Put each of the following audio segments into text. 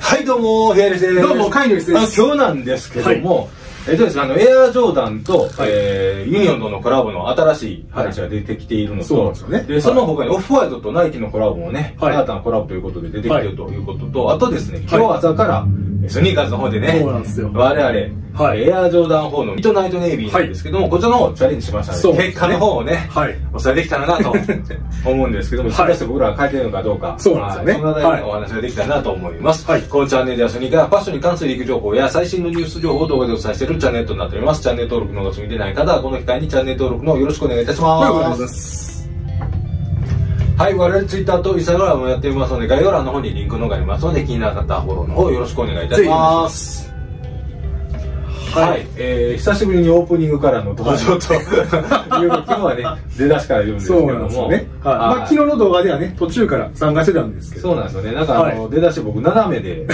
はいどうもヘアレスです。どうもカイノリスです。今日なんですけども、エアジョーダンとユニオンとのコラボの新しい話が出てきているのと、その他にオフホワイトとナイキのコラボもね、新たなコラボということで出てきているということと、あとですね、今日朝からスニーカーズの方でね、我々エアジョーダン4のミッドナイトネイビーなんですけども、こちらの方チャレンジしましたので、結果の方をねお伝えできたらなと思うんですけども、果たして僕らが書いてるのかどうか、そんなお話ができたらなと思います。このチャンネルではスニーカー、ファッションに関するリーク情報や最新のニュース情報を動画でお伝えしているチャンネルとなっております。チャンネル登録のお済みでない方はこの機会にチャンネル登録のよろしくお願いいたします。はい、我々ツイッターとインスタグラムもやっていますので、概要欄の方にリンクのがありますので、気になる方はフォローの方よろしくお願いいたします。はい、久しぶりにオープニングからの登場という今日はね、出だしから言うんですけども、昨日の動画ではね、途中から参加してたんですけど、そうなんですよね、なんか出だし僕斜めで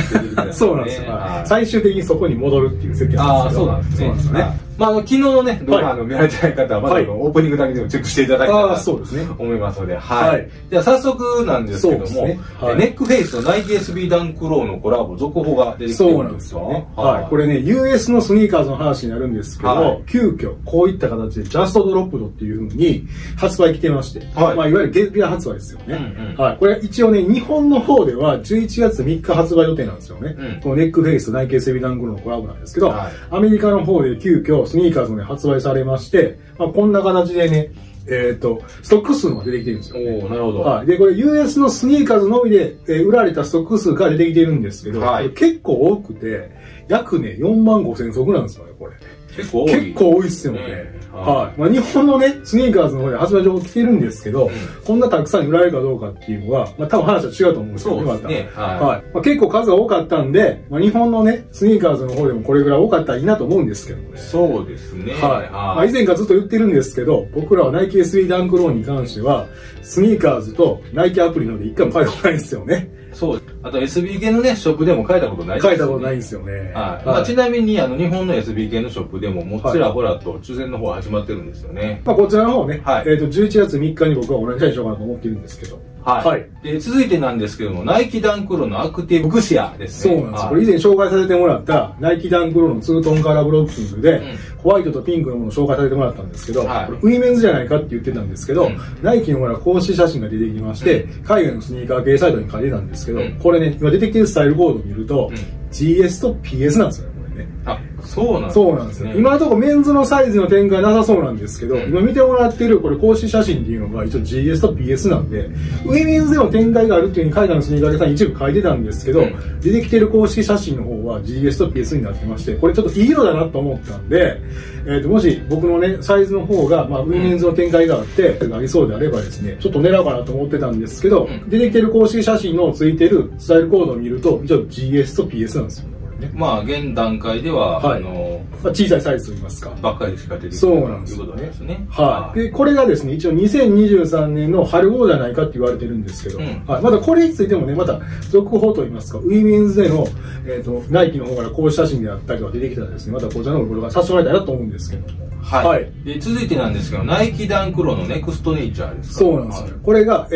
そうなんですよ、最終的にそこに戻るっていう設定なんですけど、ああそうなんですね。まあ昨日のね、動画見られてない方はまずオープニングだけでもチェックしていただきたいなと思いますので、はい。じゃあ早速なんですけども、ネックフェイスとナイキ SB ダンクローのコラボ続報が出てきてるんですよね。はい。これね、US のスニーカーズの話になるんですけど、急遽こういった形でジャストドロップドっていう風に発売来てまして、まあいわゆるゲリラ発売ですよね。はい。これ一応ね、日本の方では11月3日発売予定なんですよね。このネックフェイスとナイキ SB ダンクローのコラボなんですけど、アメリカの方で急遽スニーカーズもね、発売されまして、まあ、こんな形でね、ストック数も出てきてるんですよ、ね。おー、なるほど。はい。で、これ US のスニーカーズのみで、売られたストック数が出てきてるんですけど、はい、結構多くて、約ね、45,000足なんですよね、これ。結構多い。結構多いっすよね。はい。まあ、日本のね、スニーカーズの方で発売情報来てるんですけど、こんなたくさん売られるかどうかっていうのは、まあ、多分話は違うと思うんですけど、そうですね。はい。まあ、結構数が多かったんで、まあ、日本のね、スニーカーズの方でもこれぐらい多かったらいいなと思うんですけどね。そうですね。はい。まあ、以前からずっと言ってるんですけど、僕らはナイキ SB ダンクローに関しては、スニーカーズとナイキアプリので一回も買えたことないんですよね。そう。あと SB 系のね、ショップでも買えたことないですよね。買えたことないんですよね。はい。まあ、ちなみに、日本の SB 系のショップでも、もうちらほらと抽選の方は始まってるんですよね。まあ、こちらの方ね、11月3日に僕は同じようにしようかなと思ってるんですけど。はい。で、続いてなんですけども、ナイキダンクローのアクティブグシアですね。そうなんです。これ以前紹介させてもらった、ナイキダンクローのツートンカラーブロッキングで、ホワイトとピンクのものを紹介させてもらったんですけど、これウィメンズじゃないかって言ってたんですけど、ナイキのほら公式写真が出てきまして、海外のスニーカー系サイトに書いてたんですけど、これね、今出てきてるスタイルコードを見ると、GS と PS なんですよね、これね。あ、そうなんですね。今のところメンズのサイズの展開なさそうなんですけど、今見てもらってるこれ公式写真っていうのが一応 GS と PS なんで、ウィメンズでも展開があるっていう風に海外のスニーカーでさん一部書いてたんですけど、出てきてる公式写真の方は GS と PS になってまして、これちょっといい色だなと思ったんで、もし僕のね、サイズの方が、まあ、ウィメンズの展開があって、ありそうであればですね、ちょっと狙おうかなと思ってたんですけど、出てきてる公式写真のついてるスタイルコードを見ると、一応 GS と PS なんですよね。まあ現段階では小さいサイズといいますかばっかりしか出てきてないということですね。はい。でこれがですね、一応2023年の春号じゃないかって言われてるんですけど、まだこれについてもね、また続報といいますか、ウィメンズでのナイキの方からこういう写真であったりとか出てきたらですね、またこちらのブログがさせてもらいたいなと思うんですけども。はい。で続いてなんですけど、ナイキダンクローのネクストネイチャーですか。そうなんですよ。これが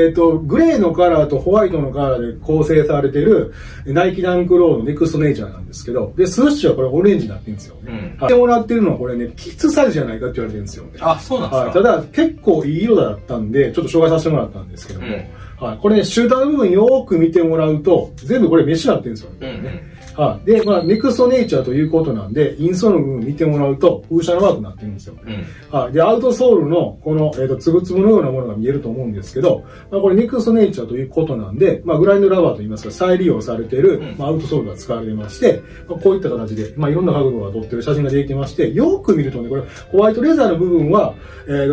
グレーのカラーとホワイトのカラーで構成されてるナイキダンクローのネクストネイチャーなんです。ですけど、でスッシュはこれオレンジになってるんですよね。でもらってるのはこれね、キッズサイズじゃないかって言われてるんですよね。あ、そうなんですか。ただ結構いい色だったんでちょっと紹介させてもらったんですけども、はい、これね、シューターの部分よーく見てもらうと全部これメッシュになってるんですよね。はい。で、まあ、ネクストネイチャーということなんで、インソールの部分見てもらうと、風車のマークになってるんですよ。はい。で、アウトソールの、この、つぶつぶのようなものが見えると思うんですけど、まあ、これネクストネイチャーということなんで、まあ、グラインドラバーといいますか、再利用されている、まあ、アウトソールが使われてまして、まあ、こういった形で、まあ、いろんな角度が撮ってる写真が出てきまして、よく見るとね、これ、ホワイトレザーの部分は、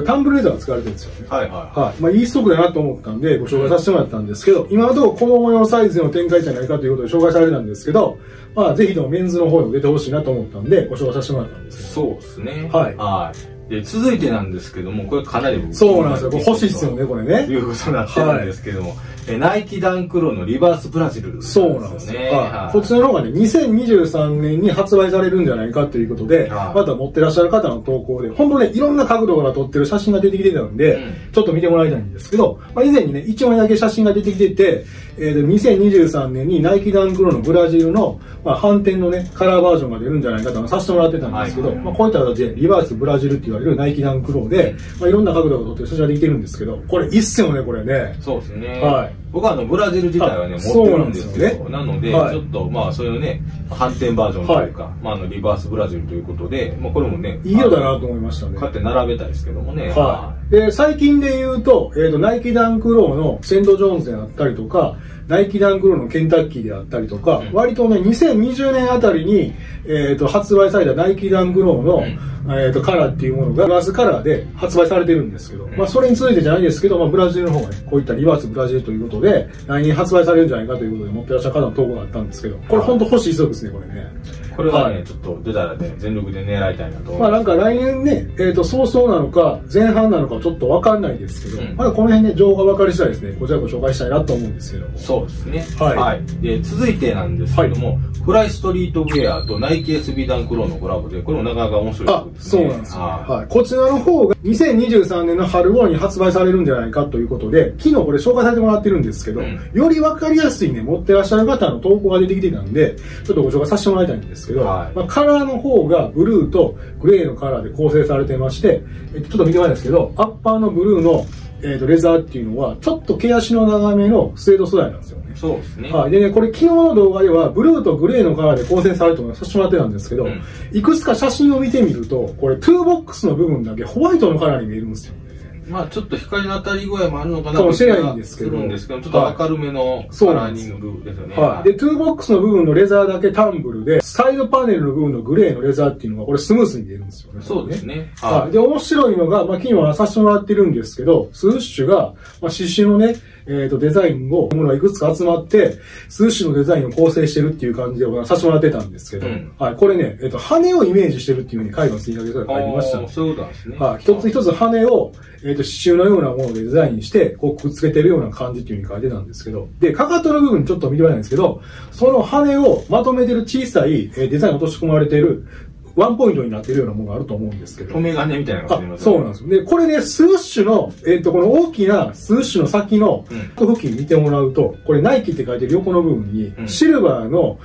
タンブレザーが使われてるんですよね。はいはい。はい。まあ、いいストックだなと思ったんで、ご紹介させてもらったんですけど、今のところこの模様サイズの展開じゃないかということで紹介されたんですけど、まあ、ぜひともメンズの方にも出てほしいなと思ったんで、ご紹介させてもらったんですけど。そうですね。はい。はい。で、続いてなんですけども、これかなり僕、そうなんですよ。これ欲しいっすよね、これね。いうことになってるんですけども。ナイキダンクローのリバースブラジル、ね、そうなんですよ、はい、こっちの方がね2023年に発売されるんじゃないかということで、はい、また持ってらっしゃる方の投稿で本当ねいろんな角度から撮ってる写真が出てきてたんで、うん、ちょっと見てもらいたいんですけど、まあ、以前にね1枚だけ写真が出てきてて、2023年にナイキダンクローのブラジルの、まあ、反転のねカラーバージョンが出るんじゃないかとさせてもらってたんですけど、こういった形でリバースブラジルって言われるナイキダンクローで、まあ、いろんな角度から撮ってる写真ができてるんですけど、これ一線をねこれねそうですね、はい、僕はブラジル自体はね持ってるんですけど、なのでちょっとまあそういうね反転バージョンというかリバースブラジルということで、これもねいい色だなと思いましたね。買って並べたいですけどもね。で最近で言うとナイキダンクローのセントジョーンズであったりとか、ナイキダンクローのケンタッキーであったりとか、割とね2020年あたりに発売されたナイキダンクローのカラーっていうものがグラスカラーで発売されてるんですけど、まあそれについてじゃないですけど、まあブラジルの方がねこういったリバースブラジルということで来年発売されるんじゃないかということで持ってらっしゃる方の投稿があったんですけど、これ本当欲しいそうですねこれね。これはねちょっと出たらね全力で狙いたいなと。まあなんか来年ね早々なのか前半なのかちょっとわかんないですけど、まだこの辺ね情報が分かり次第ですねこちらご紹介したいなと思うんですけど。そうですね。はい。で続いてなんですけども、フライストリートウェアとナイキ SB ダンクローのコラボで、これもなかなか面白い。そうなんですよ。はい。こちらの方が2023年の春頃に発売されるんじゃないかということで、昨日これ紹介させてもらってるんですけど、より分かりやすいね持ってらっしゃる方の投稿が出てきてたんで、ちょっとご紹介させてもらいたいんですけど、まあカラーの方がブルーとグレーのカラーで構成されてまして、ちょっと見てもらいたいんですけど、アッパーのブルーのレザーっていうのはちょっと毛足の長めのスウェード素材なんですよね。そうですね。はい。でね、これ昨日の動画ではブルーとグレーのカラーで構成されるとさせてもらってたんですけど、いくつか写真を見てみると、これトゥーボックスの部分だけホワイトのカラーに見えるんですよ。まあちょっと光の当たり具合もあるのかなとするんですけど、ちょっと明るめのカラーに塗るですよね。はい。で、トゥーボックスの部分のレザーだけタンブルで、サイドパネルの部分のグレーのレザーっていうのがこれスムースに出るんですよね。そうですね。はい。で、面白いのが、まあ昨日はさせてもらってるんですけど、スウッシュが、まあ刺繍のね、デザインを、ものがいくつか集まって、スウッシュのデザインを構成してるっていう感じでさせてもらってたんですけど、はい。これね、羽をイメージしてるっていうふうに海外のツイッターで書いてましたね。そういうことなんですね。はい。一つ一つ羽を、刺繍のようなものでデザインして、こうくっつけてるような感じっていう風に書いてたんですけど、で、かかとの部分ちょっと見てもらえないんですけど、その羽をまとめてる小さいデザインが落とし込まれてる、ワンポイントになってるようなものがあると思うんですけど。留め金みたいなのがありますね。そうなんです。で、これね、スウッシュの、この大きなスウッシュの先の、ここ付近見てもらうと、これナイキって書いてる横の部分に、シルバーの、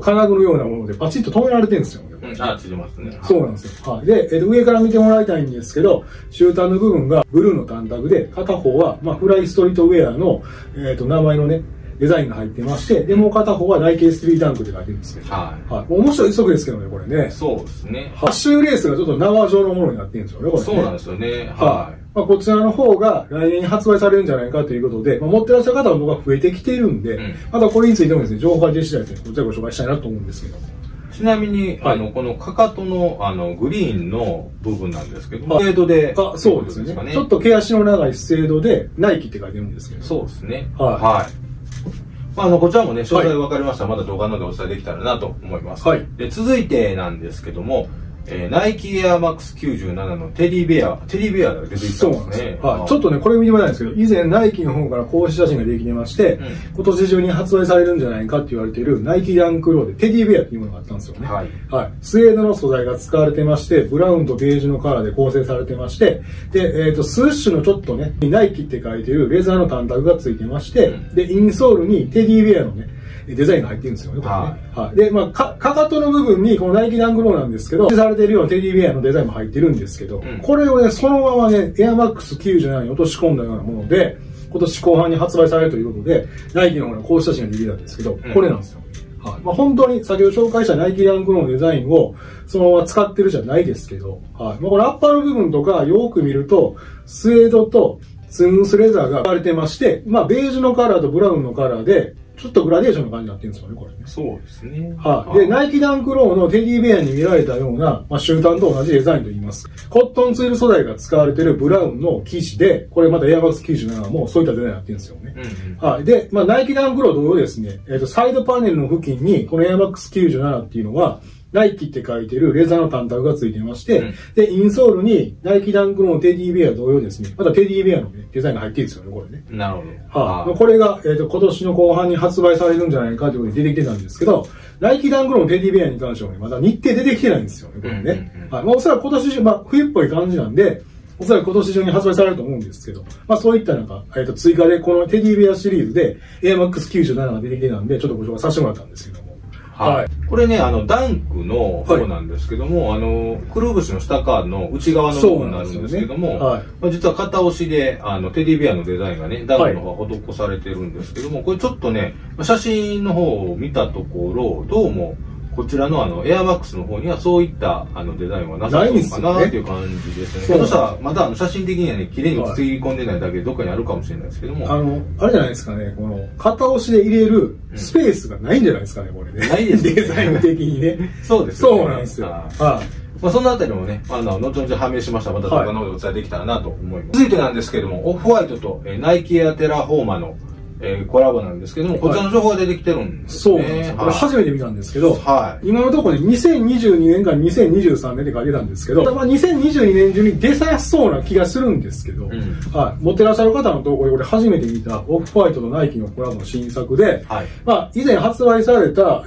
金具のようなものでパチッと留められてるんですよ。あ、ついてますね。そうなんですよ。はい。で、上から見てもらいたいんですけど、終端の部分がブルーの単独で、片方は、まあ、フライストリートウェアの、名前のね、デザインが入ってまして、で、もう片方はナイキ SB ダンクで書いてるんですけど。はい。はい。面白い一足ですけどね、これね。そうですね。ハッシュレースがちょっと縄状のものになってるんですよね、これね。そうなんですよね。はい。まあこちらの方が来年に発売されるんじゃないかということで、まあ、持ってらっしゃる方は僕は増えてきているんで、またこれについてもですね、情報が出次第で、こちらご紹介したいなと思うんですけど。ちなみに、このかかとの、グリーンの部分なんですけど、スエードで。あ、そうですね。ちょっと毛足の長いスエードで、ナイキって書いてるんですけど。そうですね。はい。こちらもね、詳細分かりましたら、まだ動画の中でお伝えできたらなと思います。はい。で、続いてなんですけども、ナイキエアマックス97のテディベアが出てきたんですね。はい。ちょっとね、これ見てもらえないんですけど、以前ナイキの方から公式写真ができてまして、今年中に発売されるんじゃないかって言われているナイキダンクローでテディベアっていうものがあったんですよね。はい。はい。スウェードの素材が使われてまして、ブラウンとベージュのカラーで構成されてまして、で、スウッシュのちょっとね、ナイキって書いてるレザーの単独がついてまして、で、インソールにテディベアのね、デザインが入ってるんですよね、これね。はい。で、まあ、かかとの部分に、このナイキダンクローなんですけど、されているようなテディベアのデザインも入ってるんですけど、これをね、そのままね、エアマックス97に落とし込んだようなもので、今年後半に発売されるということで、ナイキの方の公式写真が出てきたんですけど、これなんですよ。はい。まあ、本当に先ほど紹介したナイキダンクローのデザインを、そのまま使ってるじゃないですけど、はい。まあ、これアッパーの部分とか、よく見ると、スウェードとスムースレザーが使われてまして、まあ、ベージュのカラーとブラウンのカラーで、ちょっとグラデーションの感じになってるんですよね、これね。そうですね。はい。で、ナイキダンクローのテディベアに見られたような、まあ、終端と同じデザインと言います。コットンツール素材が使われているブラウンの生地で、これまたエアマックス97もそういったデザインになってるんですよね。はい。で、まあ、ナイキダンクロー同様ですね、サイドパネルの付近に、このエアマックス97っていうのは、ナイキって書いてるレザーの単体がついてまして、うん、で、インソールにナイキダンクのテディベア同様ですね、またテディベアの、ね、デザインが入ってるんですよね、これね。なるほど。はい、これが、今年の後半に発売されるんじゃないかということで出てきてたんですけど、ナイキダンクのテディベアに関しては、ね、まだ日程出てきてないんですよね、これね。まあ、おそらく今年中、まあ、冬っぽい感じなんで、おそらく今年中に発売されると思うんですけど、まあそういったなんか、追加でこのテディベアシリーズで AMAX97 が出てきてたんで、ちょっとご紹介させてもらったんですけども。はい。はい、これね、ダンクの方なんですけども、はい、くるぶしの下側の内側の部分になるんですけども、ね、はい、まあ実は片押しで、テディベアのデザインがね、ダンクの方が施されてるんですけども、これちょっとね、写真の方を見たところ、どうも、こちらのエアマックスの方にはそういったデザインはなさそうかなっていう感じですね。ひょっとしたらまだ写真的にはね、綺麗に映り込んでないだけでどっかにあるかもしれないですけども。あれじゃないですかね、この片押しで入れるスペースがないんじゃないですかね、これね。ないですね。デザイン的にね。そうですね。そうなんですよ。はい。まあそのあたりもね、後々判明しました。また動画の方でお伝えできたらなと思います。続いてなんですけども、オフホワイトとナイキエアテラフォーマのコラボなんですけども、こちらの情報が出てきてるんですね。そうなんですよ。これ初めて見たんですけど、はい、今のところね、2022年から2023年で書いてたんですけど、まあ、2022年中に出さやすそうな気がするんですけど、うん、はい、持ってらっしゃる方の投稿で、これ初めて見たオフホワイトとナイキのコラボの新作で、はい、まあ、以前発売された、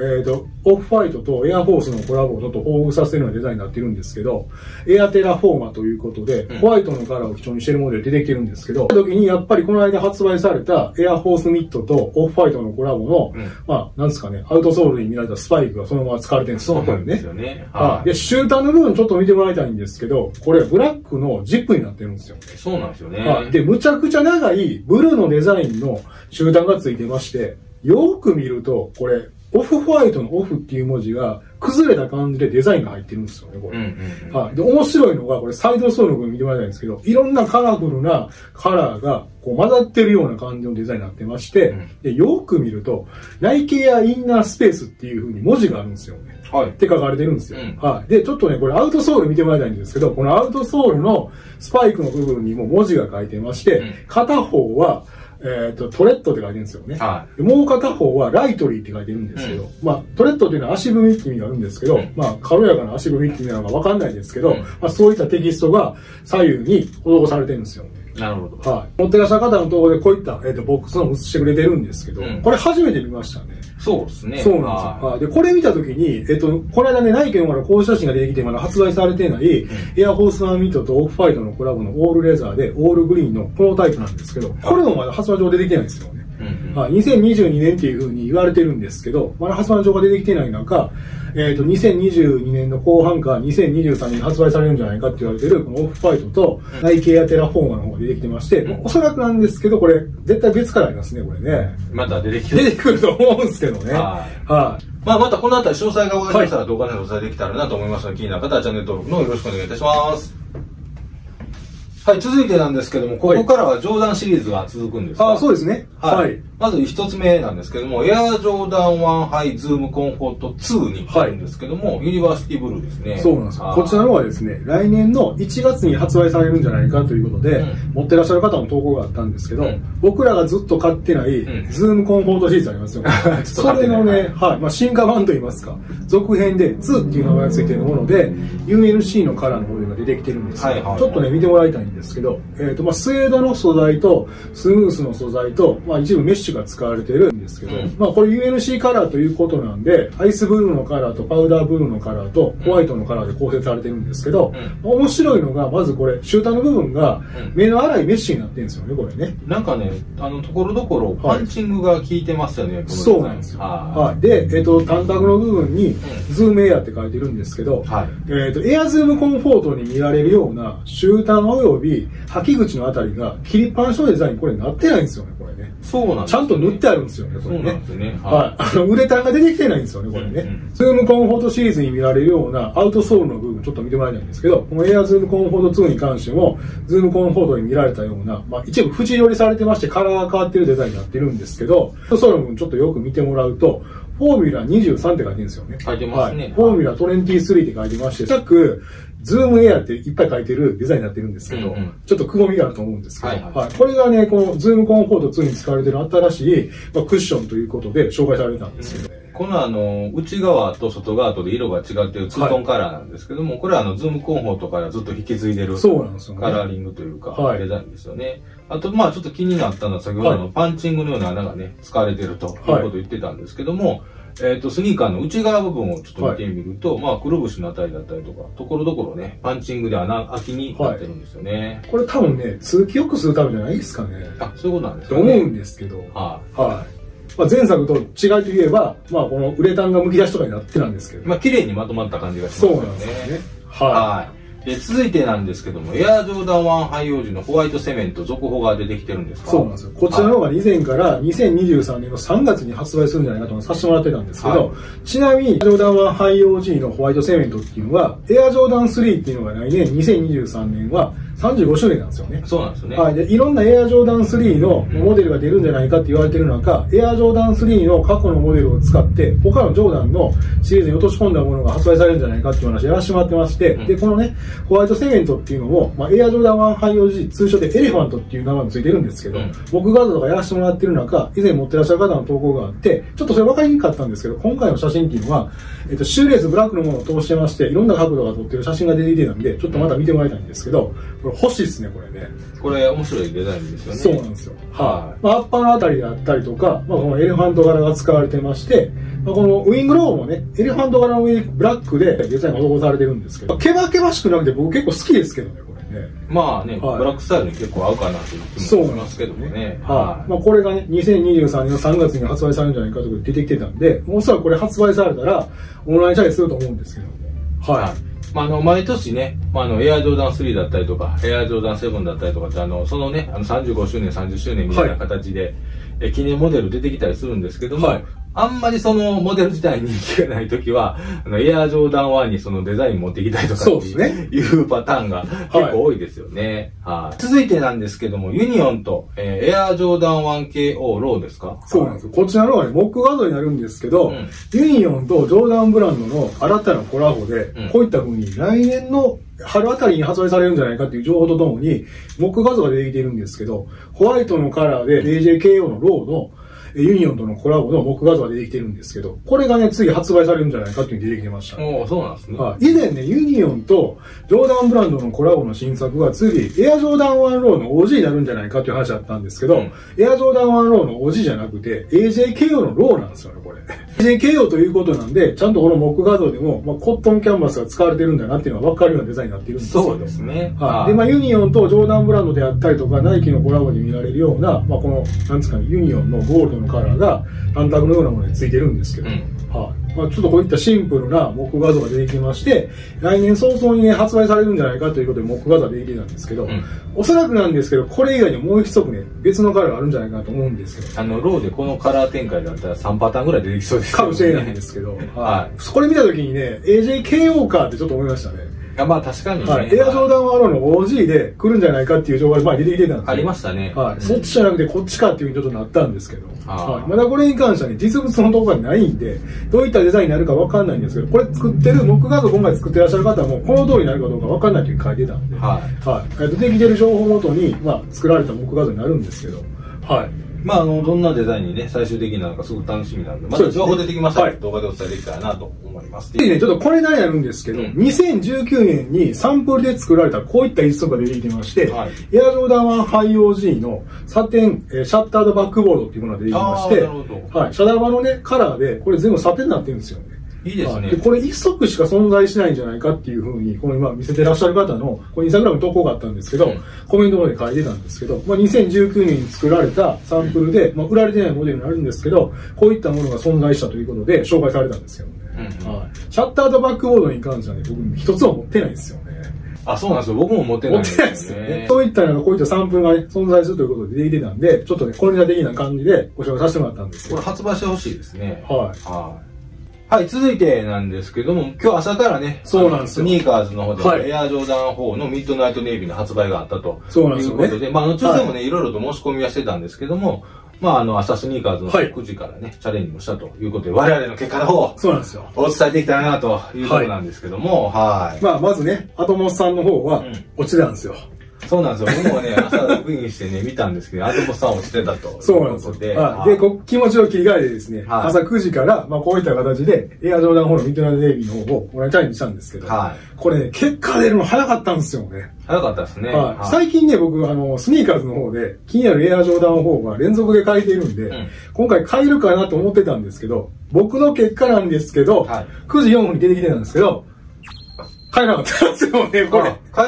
オフホワイトとエアフォースのコラボをちょっと抱負させるようなデザインになってるんですけど、エアテラフォーマということで、うん、ホワイトのカラーを基調にしてるモデル出てきてるんですけど、時にやっぱりこの間発売されたエアフォースミッドとオフホワイトのコラボの、うん、まあ、なんですかね、アウトソールに見られたスパイクがそのまま使われてるんですよね。そうなんですよね。はい。で、シューターの部分ちょっと見てもらいたいんですけど、これブラックのジップになってるんですよ。そうなんですよね。はい。で、むちゃくちゃ長いブルーのデザインのシューターがついてまして、よーく見ると、これ、オフホワイトのオフっていう文字が崩れた感じでデザインが入ってるんですよね、これ。はい。で、面白いのが、これサイドソールの部分見てもらいたいんですけど、いろんなカラフルなカラーがこう混ざってるような感じのデザインになってまして、うん、でよく見ると、ナイキやインナースペースっていう風に文字があるんですよね。はい。って書かれてるんですよ。うん、はい。で、ちょっとね、これアウトソール見てもらいたいんですけど、このアウトソールのスパイクの部分にも文字が書いてまして、うん、片方は、トレッドって書いてるんですよね。はい、もう片方はライトリーって書いてるんですけど、うん、まあ、トレッドっていうのは足踏みって意味があるんですけど、うん、まあ、軽やかな足踏みっていうのはわかんないですけど、うん、まあ、そういったテキストが左右に施されてるんですよね。なるほど。はい。持ってらっしゃる方のところでこういった、ボックスを映してくれてるんですけど、うん、これ初めて見ましたね。そうですね。そうなんですよ。はい。で、これ見たときに、この間ね、ナイキの公式写真が出てきて、まだ発売されてない、うん、エアフォースワンミットとオフホワイトのコラボのオールレザーで、オールグリーンのこのタイプなんですけど、これもまだ発売上出てきてないんですよね。うんうん、はい。2022年っていうふうに言われてるんですけど、まだ発売上が出てきてない中、2022年の後半か2023年発売されるんじゃないかって言われてる、このオフホワイトと、ナイキエアテラフォーマの方が出てきてまして、うん、おそらくなんですけど、これ、絶対別からありますね、これね。また出てくると思うんですけどね。はい。はい。まあ、またこのあたり詳細が分かりましたら、動画でお伝えできたらなと思いますので、気になる方はチャンネル登録の方よろしくお願いいたします。はい、続いてなんですけども、ここからはジョーダンシリーズが続くんですか？あ、そうですね。はい。まず一つ目なんですけども、エアジョーダン1ハイズームコンフォート2に入るんですけども、ユニバーシティブルーですね。そうなんですよ。こちらの方はですね、来年の1月に発売されるんじゃないかということで、持ってらっしゃる方の投稿があったんですけど、僕らがずっと買ってない、ズームコンフォートシリーズありますよね。それのね、はい、まあ進化版といいますか、続編で2っていう名前がついているもので、UNC のカラーのモデルが出てきてるんですけど、ちょっとね、見てもらいたいんです。ですけど、まあ、スエードの素材とスムースの素材と、まあ、一部メッシュが使われているんですけど、うん、まあこれ UNC カラーということなんで、アイスブルーのカラーとパウダーブルーのカラーとホワイトのカラーで構成されてるんですけど、うん、面白いのが、まずこれ、シューターの部分が目の粗いメッシュになってるんですよね、これね。なんかね、ところどころパンチングが効いてますよね、はい、このそうなんですよ。はい。で、単角の部分に、ズームエアって書いてるんですけど、はい、エアズームコンフォートに見られるようなシューターの及び履き口のあたりが切りっぱなしのデザイン、これなってないんですよね、これね。そうなんですね。ちゃんと塗ってあるんですよね、これね。そうなんですね。はい。ウレタンが出てきてないんですよね、これね。ズームコンフォートシリーズに見られるようなアウトソールの部分、ちょっと見てもらいたいんですけど、このエアズームコンフォート2に関しても、ズームコンフォートに見られたような、まあ一部縁寄りされてまして、カラーが変わってるデザインになってるんですけど、アウトソールの部分ちょっとよく見てもらうと、フォーミュラ23って書いてるんですよね。書いてますね。はい、フォーミュラ23って書いてまして、各ズームエアっていっぱい書いてるデザインになってるんですけど、うんうん、ちょっとくぼみがあると思うんですけど、はい、これがね、このズームコンフォート2に使われてる新しい、まあ、クッションということで紹介されたんですけどね。この内側と外側とで色が違っているツートンカラーなんですけども、はい、これはズーム工法とかずっと引き継いでるカラーリングというか、はい、デザインですよね。あと、まあちょっと気になったのは先ほどのパンチングのような穴がね、使われてるということを言ってたんですけども、はい、スニーカーの内側部分をちょっと見てみると、はい、まあくるぶしのあたりだったりとか、ところどころね、パンチングで穴開きになってるんですよね。はい、これ多分ね、通気よくするためじゃないですかね。あ、そういうことなんですね。と思うんですけど。はい。はい。まあ前作と違いといえば、まあこのウレタンが剥き出しとかになってなんですけど。まあ綺麗にまとまった感じがしますよね。そうなんですね。はい。で続いてなんですけども、エアジョーダン1廃用時のホワイトセメント続報が出てきてるんですか？そうなんですよ。こちらの方が以前から2023年の3月に発売するんじゃないかとさせてもらってたんですけど、はい、ちなみにエアジョーダン1廃用時のホワイトセメントっていうのは、エアジョーダン3っていうのが来年、2023年は35周年なんですよね。そうなんですよね。はい。で、いろんなエアジョーダン3のモデルが出るんじゃないかって言われてる中、エアジョーダン3の過去のモデルを使って、他のジョーダンのシリーズに落とし込んだものが発売されるんじゃないかっていう話をやらせてもらってまして、うん、で、このね、ホワイトセメントっていうのも、まあ、エアジョーダン1廃用時、通称でエレファントっていう名前もついてるんですけど、うん、僕ガードとかやらせてもらってる中、以前持ってらっしゃる方の投稿があって、ちょっとそれ分かりにくかったんですけど、今回の写真っていうのは、シューレースブラックのものを通してまして、いろんな角度が撮ってる写真が出てきてたんで、ちょっとまた見てもらいたいんですけど、これ欲しいですね、これね。これ面白いデザインですよね。そうなんですよ。はい。まあ、アッパーのあたりであったりとか、まあ、このエレファント柄が使われてまして、まあ、このウィングローもね、エレファント柄の上にブラックでデザインが施されてるんですけど、けばけばしくなくて僕結構好きですけどね、これね。まあね、はい、ブラックスタイルに結構合うかなという気もしますけどもね。はい。まあ、これがね、2023年の3月に発売されるんじゃないかと出てきてたんで、おそらくこれ発売されたら、オンラインチャレンジすると思うんですけども。はい。はい、毎年ね、エアジョーダン3だったりとか、エアジョーダン7だったりとかって、そのね、35周年、30周年みたいな形で、はい、記念モデル出てきたりするんですけども、はい、あんまりそのモデル自体に人気がないときは、エアジョーダン1にそのデザイン持ってきたりとかっていうパターンが結構多いですよね。はい。続いてなんですけども、ユニオンと、エアジョーダン 1KO ローですか？そうなんですよ。こちらの方がね、モック画像になるんですけど、うん、ユニオンとジョーダンブランドの新たなコラボで、うん、こういった風に来年の春あたりに発売されるんじゃないかっていう情報とともに、モック画像が出てきているんですけど、ホワイトのカラーで AJKO のローのユニオンとのコラボの僕画像が出てきてるんですけど、これがね、次発売されるんじゃないかっていうのが出てきてました、ね。おー、そうなんですね。以前ね、ユニオンとジョーダンブランドのコラボの新作が次、エアジョーダン1ローの OG になるんじゃないかっていう話だったんですけど、うん、エアジョーダン1ローの OG じゃなくて、AJKO のローなんですよね、これ。AJKO ということなんで、ちゃんとこの僕画像でも、まあ、コットンキャンバスが使われてるんだなっていうのが分かるようなデザインになっているんですけど。そうですね。で、まあ、ユニオンとジョーダンブランドであったりとか、ナイキのコラボに見られるような、まあ、この、なんですかね、ユニオンのゴールドのカラーがランタグのようなものについてるんですけど、うん、はあ、まあ、ちょっとこういったシンプルなモック画像が出てきまして、来年早々にね、発売されるんじゃないかということでモック画像が出てきたんですけど、うん、おそらくなんですけど、これ以外にもう一足ね、別のカラーがあるんじゃないかなと思うんですけど、ローでこのカラー展開だったら3パターンぐらい出てきそうです、ね、かもしれないんですけど、はい。これ見たときにね、AJKO かってちょっと思いましたね。まあ確かにね。エアジョーダンワーローの OG で来るんじゃないかっていう情報が前出てきてたんですよ。ありましたね。はい。そっちじゃなくてこっちかっていうふうにちょっとなったんですけど。はい。まだこれに関してはね、実物の動画がないんで、どういったデザインになるかわかんないんですけど、これ作ってる、僕が今回作ってらっしゃる方も、この通りになるかどうかわかんないという書いてたんで。はい。はい。出てきてる情報をもとに、まあ作られた僕画像になるんですけど。はい。まあどんなデザインにね、最終的になのかすごく楽しみなので、また情報出てきましたら、ね、動画でお伝えできたらなと思います。でね、ちょっとこれ何やるんですけど、うん、2019年にサンプルで作られたこういった一足が出てきてまして、はい、エアジョーダン1ハイ OG のサテン、シャッタードバックボードっていうものが出てきまして、はい、シャダバのね、カラーで、これ全部サテンになってるんですよね。いいですね。で、これ一足しか存在しないんじゃないかっていうふうに、この今見せてらっしゃる方の、これインスタグラム投稿があったんですけど、うん、コメントまで書いてたんですけど、まあ、2019年に作られたサンプルで、まあ、売られてないモデルになるんですけど、こういったものが存在したということで紹介されたんですけどね。うん、はい。シャッターとバックボードに関してはね、僕一つは持ってないんですよね。あ、そうなんですよ。僕も持ってないんですよね。そういったこういったサンプルが存在するということで出てきてたんで、ちょっとね、これができな感じでご紹介させてもらったんですけど。これ発売してほしいですね。はい。はい。はい、続いてなんですけども、今日朝からね、そうなんですよ。スニーカーズの方で、はい、エアジョーダン4のミッドナイトネイビーの発売があったということで、でね、まあ、中でもね、はい、いろいろと申し込みはしてたんですけども、まあ、朝スニーカーズの9時からね、はい、チャレンジもしたということで、我々の結果の方、そうなんですよ。お伝えできたらなということなんですけども、はい。まあ、まずね、アトモスさんの方は、落ちたんですよ。うん、そうなんですよ。僕もね、朝ログインしてね、見たんですけど、あずこさんをしてたと。そうなんですよ。で、気持ちを切り替えてですね、朝9時から、まあこういった形で、エアジョーダン4のミッドナイトネイビーの方をオンラインチャレンジしたんですけど、これね、結果出るの早かったんですよね。早かったですね。最近ね、僕、スニーカーズの方で、気になるエアジョーダン4が連続で買えているんで、今回買えるかなと思ってたんですけど、僕の結果なんですけど、9時4分に出てきてたんですけど、買えなかったんですよね、これ。買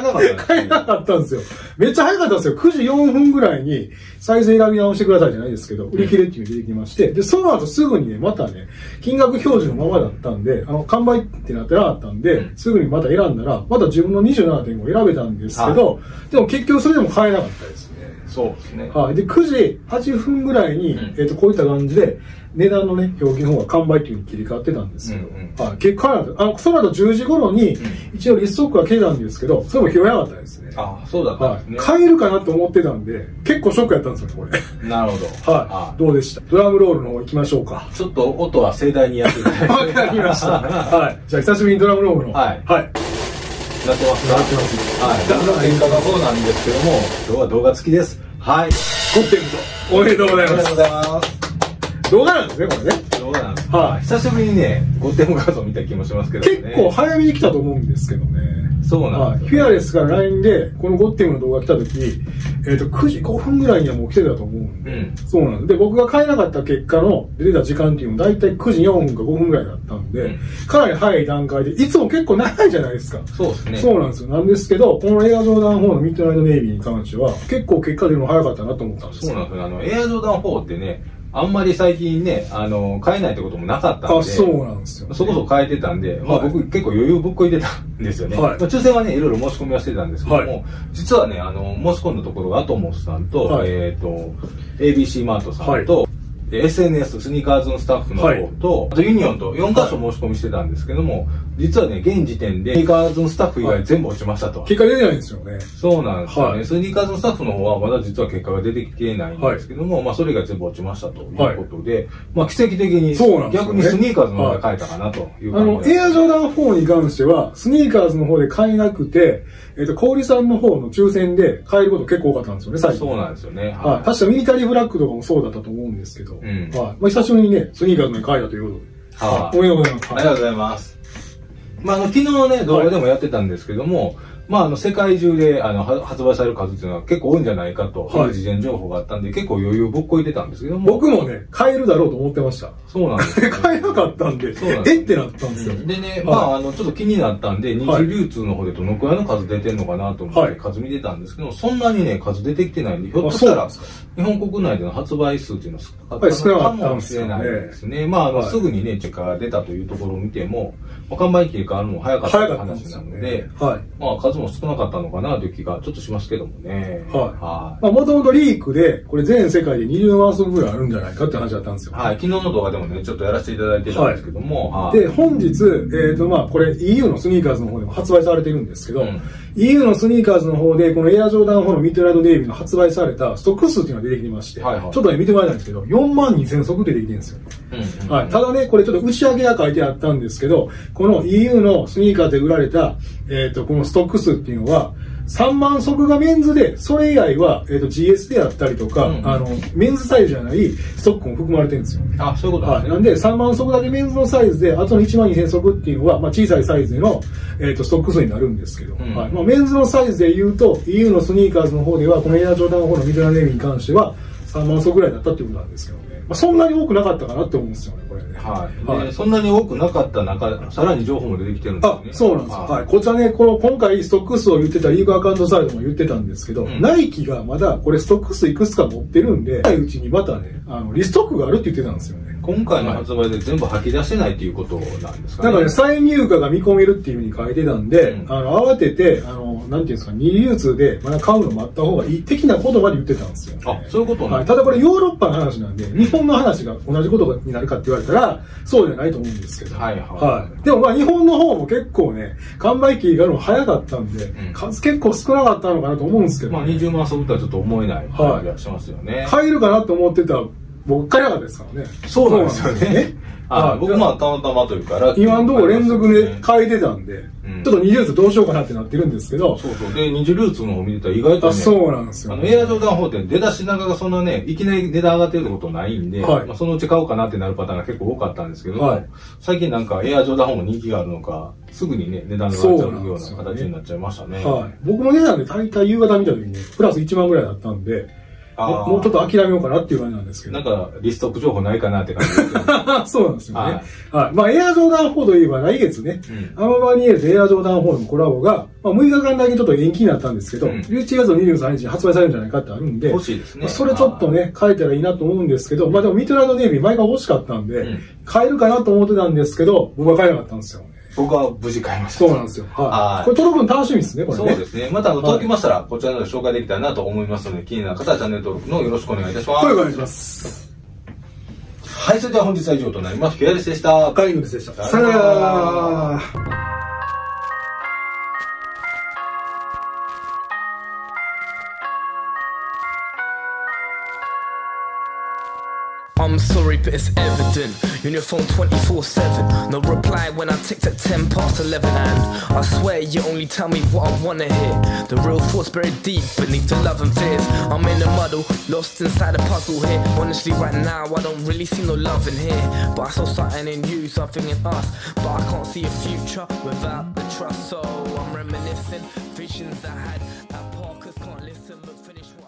えなかったんですよ。めっちゃ早かったんですよ。9時4分ぐらいに、サイズ選び直してくださいじゃないですけど、売り切れっていうのが出てきまして、で、その後すぐにね、またね、金額表示のままだったんで、完売ってなってなかったんで、すぐにまた選んだら、また自分の 27.5 選べたんですけど、でも結局それでも買えなかったですね。そうですね。はい。で、9時8分ぐらいに、こういった感じで、値段のね、表記の方が完売っていう風に切り替わってたんですけど、結果なんだ。その後10時頃に、一応リストックは消えたんですけど、それも拾えなかったですね。あ、そうだったんですね。買えるかなと思ってたんで、結構ショックやったんですよね、これ。なるほど。はい。どうでした？ドラムロールの方行きましょうか。ちょっと音は盛大にやってください。わかりました。はい。じゃあ久しぶりにドラムロールの。はい。はい。なってます。はい。だから演歌がそうなんですけども、今日は動画付きです。はい。撮ってみると。おめでとうございます。ありがとうございます。動画なんですね、これね。動画なんです。はい。久しぶりにね、ゴッテン画像見た気もしますけどね。結構早めに来たと思うんですけどね。そうなんです。フィアレスから LINE で、このゴッテンの動画来た時、9時5分ぐらいにはもう来てたと思うんで。そうなんです。で、僕が買えなかった結果の出てた時間っていうのは、だいたい9時4分か5分ぐらいだったんで、かなり早い段階で、いつも結構長いじゃないですか。そうですね。そうなんですよ。なんですけど、このエアジョーダン4のミッドナイトネイビーに関しては、結構結果出るの早かったなと思ったんですよ。そうなんですよ。エアジョーダン4ってね、あんまり最近ね、買えないってこともなかったんで。あ、そうなんですよ、ね。そこそこ買えてたんで、まあ僕結構余裕ぶっこいてたんですよね。はい、まあ抽選はね、いろいろ申し込みはしてたんですけども、はい、実はね、申し込んだところがアトモスさんと、はい、ABC マートさんと、はい、SNS、スニーカーズのスタッフの方と、あとユニオンと4カ所申し込みしてたんですけども、実はね、現時点でスニーカーズのスタッフ以外全部落ちましたと。結果出てないんですよね。そうなんですよね。スニーカーズのスタッフの方はまだ実は結果が出てきてないんですけども、まあそれが全部落ちましたということで、まあ奇跡的に逆にスニーカーズの方で買えたかなという感じで。エアジョーダン4に関しては、スニーカーズの方で買えなくて、小売さんの方の抽選で買えること結構多かったんですよね、最近。そうなんですよね。はい。確かミリタリーフラッグとかもそうだったと思うんですけど、まあ久しぶりにね、スニーカーズに変えたということで。はい。おめでとうございます。ありがとうございます。まあ昨日のね、動画でもやってたんですけども、まあ世界中で発売される数っていうのは結構多いんじゃないかと、事前情報があったんで、結構余裕をぶっこいてたんですけども。僕もね、買えるだろうと思ってました。そうなんです。買えなかったんで、えってなったんですよ。でね、まあちょっと気になったんで、二次流通の方でどのくらいの数出てんのかなと思って数見てたんですけど、そんなにね、数出てきてないんで、ひょっとしたら、日本国内での発売数っていうのは少なかったかもしれないですね。まあすぐにね、結果が出たというところを見ても、完売期があるのも早かった話なので、まあ数も少なかったのかなという気がちょっとしますけどもね。はい。もともとリークで、これ全世界で20万足ぐらいあるんじゃないかって話だったんですよ。はい。昨日の動画でもね、ちょっとやらせていただいてたんですけども。で、本日、まあ、これ EU のスニーカーズの方でも発売されてるんですけど、EU のスニーカーズの方で、このエアジョーダン4のミッドナイトネイビーの発売されたストック数っていうのが出てきまして、ちょっとね、見てもらいたいんですけど、42,000 足出てきてるんですよ。はい。ただね、これちょっと打ち上げが書いてあったんですけど、この EU のスニーカーで売られた、このストック数っていうのは、3万足がメンズで、それ以外は、GS であったりとか、メンズサイズじゃないストックも含まれてるんですよ。あ、そういうことですね。なんで、3万足だけメンズのサイズで、あとの 12,000 足っていうのは、まあ、小さいサイズの、ストック数になるんですけど、はい。まあ、メンズのサイズで言うと、EU のスニーカーズの方では、このエアジョーダン4のミッドナイトネイビーに関しては、3万足ぐらいだったっていうことなんですけどね。まあ、そんなに多くなかったかなって思うんですよね、これね。はい。そんなに多くなかった中、さらに情報も出てきてるんですよね。あ、そうなんですよ。はい。こちらね、今回ストック数を言ってたリーグアカウントサイトも言ってたんですけど、ナイキがまだこれストック数いくつか持ってるんで、うちにまたね、リストックがあるって言ってたんですよね。今回の発売で全部吐き出せないっていうことなんですかね。だからね、再入荷が見込めるっていう風に書いてたんで、慌てて、なんていうんですか、二流通でまだ買うの待った方がいい的な言葉で言ってたんですよね。あ、そういうことなんですね。ただこれヨーロッパの話なんで、日本の話が同じことになるかって言われたら、そうじゃないと思うんですけど。でもまあ日本の方も結構ね、完売期があるの早かったんで、数結構少なかったのかなと思うんですけど、ね。まあ20万遊ぶとはちょっと思えない感じがしますよね。買えるかなと思ってた僕買えなかったですからね。そうなんですよね。僕まあたまたまというか今のところ連続で変えてたんで、ちょっと二次ルーツどうしようかなってなってるんですけど、そうそうで二次ルーツの方見てたら意外とね、そうなんですよ。エアジョーダン法って出だし長がそんなねいきなり値段上がってることないんで、そのうち買おうかなってなるパターンが結構多かったんですけど、最近なんかエアジョーダン法も人気があるのかすぐにね値段が上がっちゃうような形になっちゃいましたね。僕も値段で大体夕方見た時にプラス1万ぐらいだったんで、もうちょっと諦めようかなっていう感じなんですけど。なんか、リストアップ情報ないかなって感じですよね。そうなんですよね。はい。まあ、エアジョーダン4といえば来月ね、アマバニエルとエアジョーダン4のコラボが、まあ、6日間だけちょっと延期になったんですけど、11月23日に発売されるんじゃないかってあるんで、欲しいですね。それちょっとね、変えたらいいなと思うんですけど、まあでもミッドナイトネイビー毎回欲しかったんで、変えるかなと思ってたんですけど、僕は変えなかったんですよ。僕は無事買いました。そうなんですよ。はい。これ届くの楽しみですね、これ。そうですね。また届きましたら、こちらで紹介できたらなと思いますので、気になる方はチャンネル登録のよろしくお願いいたします。お願いします。はい、それでは本日は以上となります。ケアレスでした。カイノリスでした。さよなら。I'm sorry, but it's evident. You're on your phone 24/7. No reply when I text at 11:10. And I swear you only tell me what I wanna hear. The real thoughts buried deep beneath the love and fears. I'm in a muddle, lost inside a puzzle here. Honestly, right now I don't really see no love in here. But I saw something in you, something in us. But I can't see a future without the trust. So I'm reminiscing visions I had. Our parkers can't listen, but finish.